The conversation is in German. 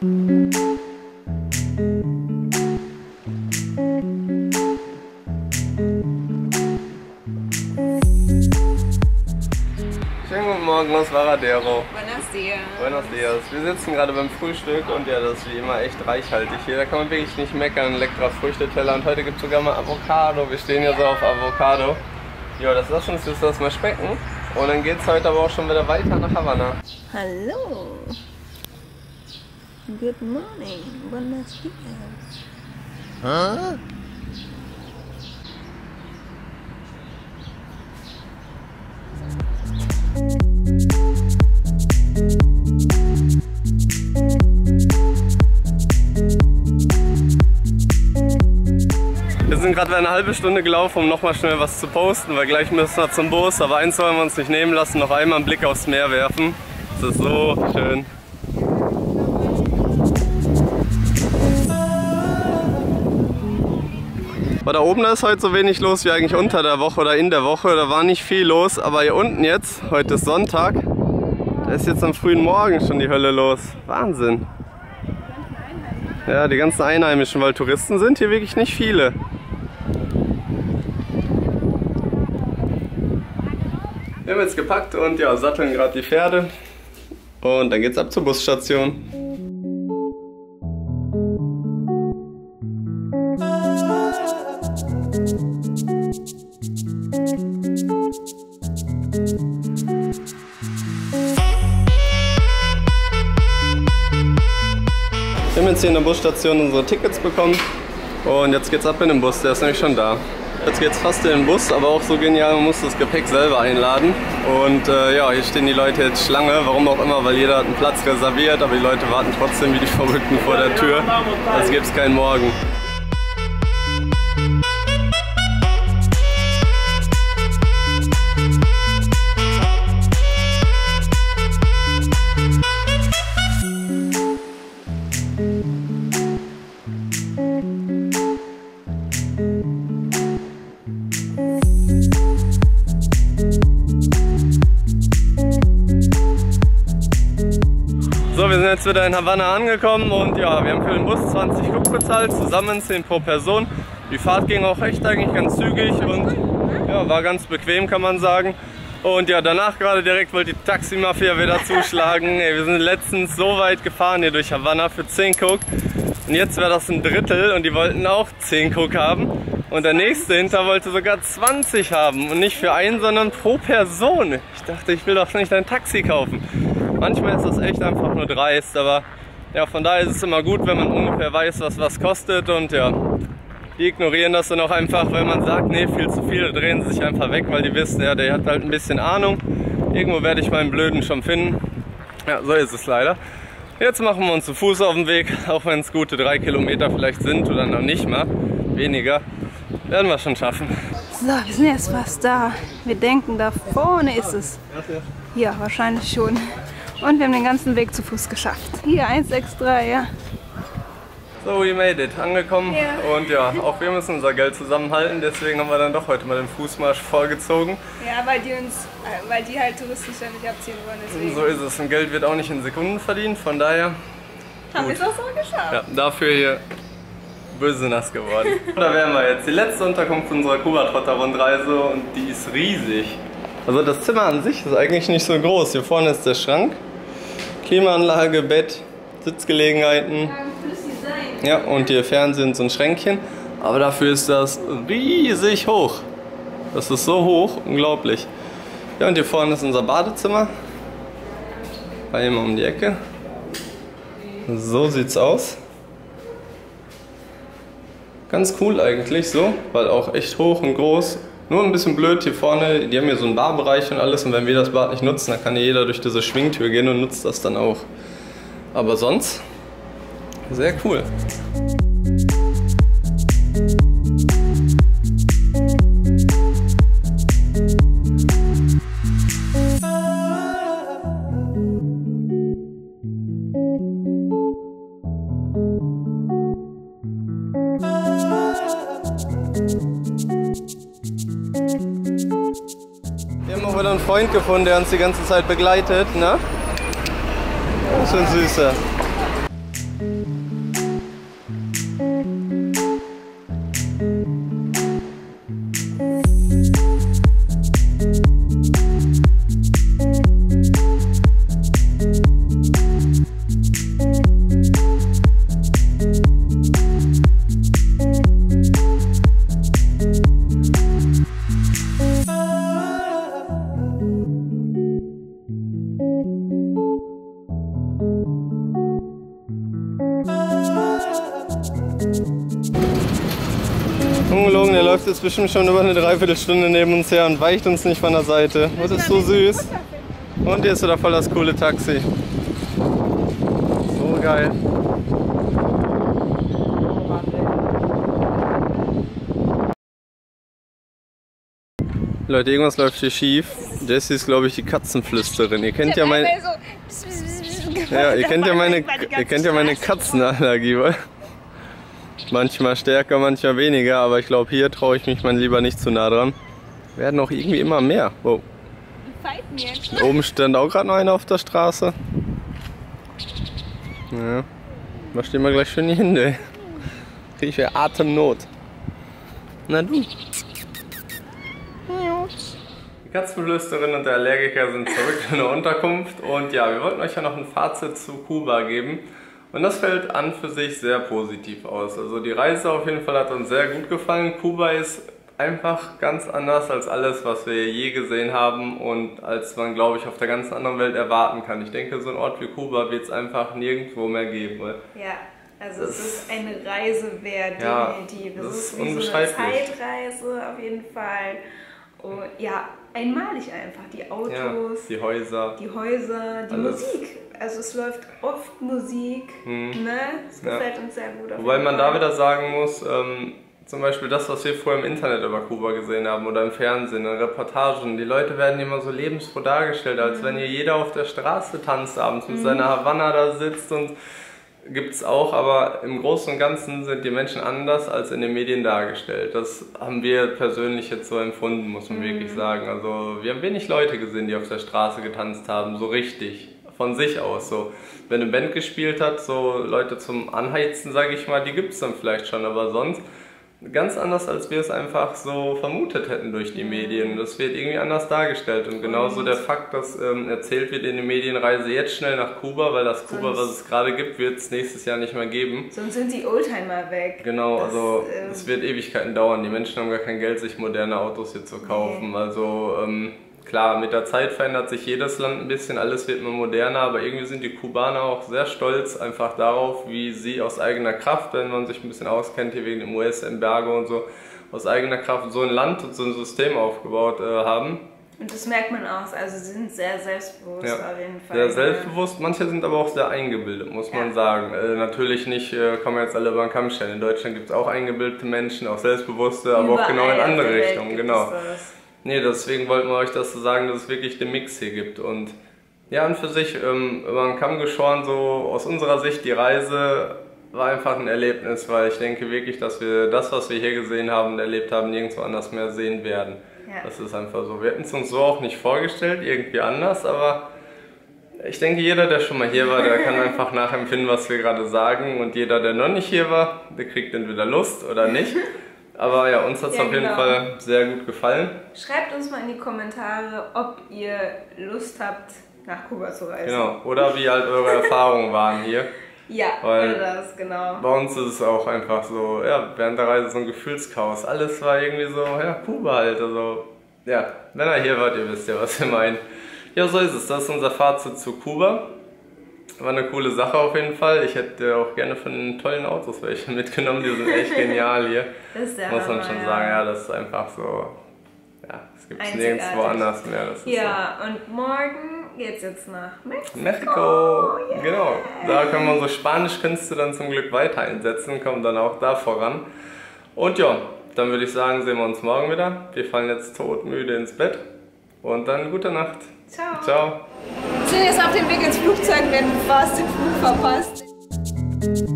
Morgen aus Varadero. Buenos dias. Buenos dias. Wir sitzen gerade beim Frühstück und ja, das ist wie immer echt reichhaltig hier. Da kann man wirklich nicht meckern. Leckerer Früchteteller und heute gibt es sogar mal Avocado. Wir stehen ja so auf Avocado. Ja, das ist schon süß, das mal schmecken. Und dann geht es heute aber auch schon wieder weiter nach Havanna. Hallo. Good morning. Buenos dias. Huh? Wir sind gerade eine halbe Stunde gelaufen, um nochmal schnell was zu posten, weil gleich müssen wir zum Bus, aber eins wollen wir uns nicht nehmen lassen, noch einmal einen Blick aufs Meer werfen. Es ist so schön. Aber da oben, da ist heute so wenig los wie eigentlich unter der Woche oder in der Woche, da war nicht viel los, aber hier unten jetzt, heute ist Sonntag, da ist jetzt am frühen Morgen schon die Hölle los. Wahnsinn. Ja, die ganzen Einheimischen, weil Touristen sind hier wirklich nicht viele. Wir haben jetzt gepackt und ja, satteln gerade die Pferde und dann geht's ab zur Busstation. Wir haben jetzt hier in der Busstation unsere Tickets bekommen und jetzt geht's ab in den Bus, der ist nämlich schon da. Jetzt geht's fast in den Bus, aber auch so genial, man muss das Gepäck selber einladen. Und ja, hier stehen die Leute jetzt Schlange, warum auch immer, weil jeder hat einen Platz reserviert, aber die Leute warten trotzdem wie die Verrückten vor der Tür, als gäbe es keinen Morgen. So, wir sind jetzt wieder in Havanna angekommen und ja, wir haben für den Bus 20 Kuba bezahlt, zusammen 10 pro Person. Die Fahrt ging auch echt eigentlich ganz zügig und ja, war ganz bequem, kann man sagen. Und ja, danach gerade direkt wollte die Taximafia wieder zuschlagen. Ey, wir sind letztens so weit gefahren hier durch Havanna für 10 Kuba und jetzt wäre das ein Drittel und die wollten auch 10 Kuba haben. Und der nächste hinter wollte sogar 20 haben und nicht für einen, sondern pro Person. Ich dachte, ich will doch nicht ein Taxi kaufen. Manchmal ist das echt einfach nur dreist, aber ja, von daher ist es immer gut, wenn man ungefähr weiß, was kostet und ja, die ignorieren das dann auch einfach, wenn man sagt, nee, viel zu viel, drehen sie sich einfach weg, weil die wissen, ja, der hat halt ein bisschen Ahnung, irgendwo werde ich meinen Blöden schon finden. Ja, so ist es leider. Jetzt machen wir uns zu Fuß auf den Weg, auch wenn es gute 3 Kilometer vielleicht sind oder noch nicht mal, weniger, werden wir schon schaffen. So, wir sind jetzt fast da, wir denken, da vorne ist es, ja, wahrscheinlich schon. Und wir haben den ganzen Weg zu Fuß geschafft. Hier 163, ja. So, we made it. Angekommen. Yeah. Und ja, auch wir müssen unser Geld zusammenhalten. Deswegen haben wir dann doch heute mal den Fußmarsch vorgezogen. Ja, weil die halt touristisch ja nicht abziehen wollen. Deswegen. So ist es. Und Geld wird auch nicht in Sekunden verdient. Von daher haben wir es auch so geschafft. Ja, dafür hier böse nass geworden. Da wären wir jetzt. Die letzte Unterkunft unserer Kuba-Trotter-Rundreise und die ist riesig. Also das Zimmer an sich ist eigentlich nicht so groß. Hier vorne ist der Schrank. Klimaanlage, Bett, Sitzgelegenheiten. Ja, und hier Fernsehen, so ein Schränkchen. Aber dafür ist das riesig hoch. Das ist so hoch, unglaublich. Ja, und hier vorne ist unser Badezimmer. War immer um die Ecke. So sieht's aus. Ganz cool eigentlich so, weil auch echt hoch und groß. Nur ein bisschen blöd hier vorne, die haben hier so einen Barbereich und alles und wenn wir das Bad nicht nutzen, dann kann hier jeder durch diese Schwingtür gehen und nutzt das dann auch. Aber sonst, sehr cool. Wieder einen Freund gefunden, der uns die ganze Zeit begleitet, ne? Schon süßer. Ungelogen, der läuft jetzt bestimmt schon über eine Dreiviertelstunde neben uns her und weicht uns nicht von der Seite. Das ist so süß. Und hier ist wieder voll das coole Taxi. So geil. Leute, irgendwas läuft hier schief. Jessie ist, glaube ich, die Katzenflüsterin. Ihr kennt ja meine... Ja, ihr kennt ja meine Katzenallergie, oder? Manchmal stärker, manchmal weniger, aber ich glaube, hier traue ich mich mal lieber nicht zu nah dran. Werden auch irgendwie immer mehr. Wow. Oben stand auch gerade noch einer auf der Straße. Ja, da stehen wir gleich schön die Hände. Kriege ich ja Atemnot. Na du. Die Katzenflüsterin und der Allergiker sind zurück in der Unterkunft. Und ja, wir wollten euch ja noch ein Fazit zu Kuba geben. Und das fällt an für sich sehr positiv aus. Also die Reise auf jeden Fall hat uns sehr gut gefallen. Kuba ist einfach ganz anders als alles, was wir je gesehen haben und als man, glaube ich, auf der ganzen anderen Welt erwarten kann. Ich denke, so ein Ort wie Kuba wird es einfach nirgendwo mehr geben. Ja, also es ist eine Reise wert, definitiv. Es ist wie so eine Zeitreise auf jeden Fall. Oh, ja, einmalig einfach. Die Autos, ja, die Häuser, die alles. Musik. Also es läuft oft Musik, ne? Es gefällt uns sehr gut. Wobei man da wieder sagen muss, zum Beispiel das, was wir vorher im Internet über Kuba gesehen haben oder im Fernsehen, in Reportagen, die Leute werden immer so lebensfroh dargestellt, als wenn hier jeder auf der Straße tanzt abends mit seiner Havanna da sitzt und gibt's auch, aber im Großen und Ganzen sind die Menschen anders als in den Medien dargestellt. Das haben wir persönlich jetzt so empfunden, muss man wirklich sagen. Also wir haben wenig Leute gesehen, die auf der Straße getanzt haben, so richtig. Von sich aus so. Wenn eine Band gespielt hat, so Leute zum Anheizen, sage ich mal, die gibt es dann vielleicht schon, aber sonst ganz anders, als wir es einfach so vermutet hätten durch die Medien. Das wird irgendwie anders dargestellt und genauso der Fakt, dass erzählt wird in den Medien, reise jetzt schnell nach Kuba, weil das Kuba, was es gerade gibt, wird es nächstes Jahr nicht mehr geben. Sonst sind die Oldtimer weg. Genau, also es wird Ewigkeiten dauern. Die Menschen haben gar kein Geld, sich moderne Autos hier zu kaufen. Also klar, mit der Zeit verändert sich jedes Land ein bisschen, alles wird immer moderner, aber irgendwie sind die Kubaner auch sehr stolz einfach darauf, wie sie aus eigener Kraft, wenn man sich ein bisschen auskennt hier wegen dem US-Embargo und so, aus eigener Kraft so ein Land und so ein System aufgebaut haben. Und das merkt man auch, also sie sind sehr selbstbewusst auf jeden Fall. Sehr selbstbewusst, manche sind aber auch sehr eingebildet, muss man sagen. Natürlich nicht, kann man jetzt alle über den Kamm stellen. In Deutschland gibt es auch eingebildete Menschen, auch selbstbewusste, aber überall auch genau in andere Richtungen. Genau. Nee, deswegen wollten wir euch das so sagen, dass es wirklich den Mix hier gibt und ja, an für sich über den Kamm geschoren, so aus unserer Sicht die Reise war einfach ein Erlebnis, weil ich denke wirklich, dass wir das, was wir hier gesehen haben und erlebt haben, nirgendwo anders mehr sehen werden. Ja. Das ist einfach so. Wir hätten es uns so auch nicht vorgestellt, irgendwie anders, aber ich denke, jeder, der schon mal hier war, der kann einfach nachempfinden, was wir gerade sagen und jeder, der noch nicht hier war, der kriegt entweder Lust oder nicht. Aber ja, uns hat es auf jeden Fall sehr gut gefallen. Schreibt uns mal in die Kommentare, ob ihr Lust habt, nach Kuba zu reisen. Genau, oder wie halt eure Erfahrungen waren hier. Ja, oder das, genau. Bei uns ist es auch einfach so, ja, während der Reise so ein Gefühlschaos. Alles war irgendwie so, ja, Kuba halt. Also, ja, wenn ihr hier wart, ihr wisst ja, was wir meinen. Ja, so ist es. Das ist unser Fazit zu Kuba. War eine coole Sache auf jeden Fall. Ich hätte auch gerne von den tollen Autos welche mitgenommen. Die sind echt genial hier. Das ist der Hammer, muss man schon sagen. Ja, das ist einfach so. Ja, es gibt es nirgendwo anders mehr. Das ist ja, so. Und morgen geht's jetzt nach Mexiko. Yeah. Genau. Da können wir unsere Spanischkünste dann zum Glück weiter einsetzen. Kommen dann auch da voran. Und ja, dann würde ich sagen, sehen wir uns morgen wieder. Wir fallen jetzt todmüde ins Bett. Und dann gute Nacht. Ciao. Ciao. Wir sind jetzt auf dem Weg ins Flugzeug, wenn du fast den Flug verpasst.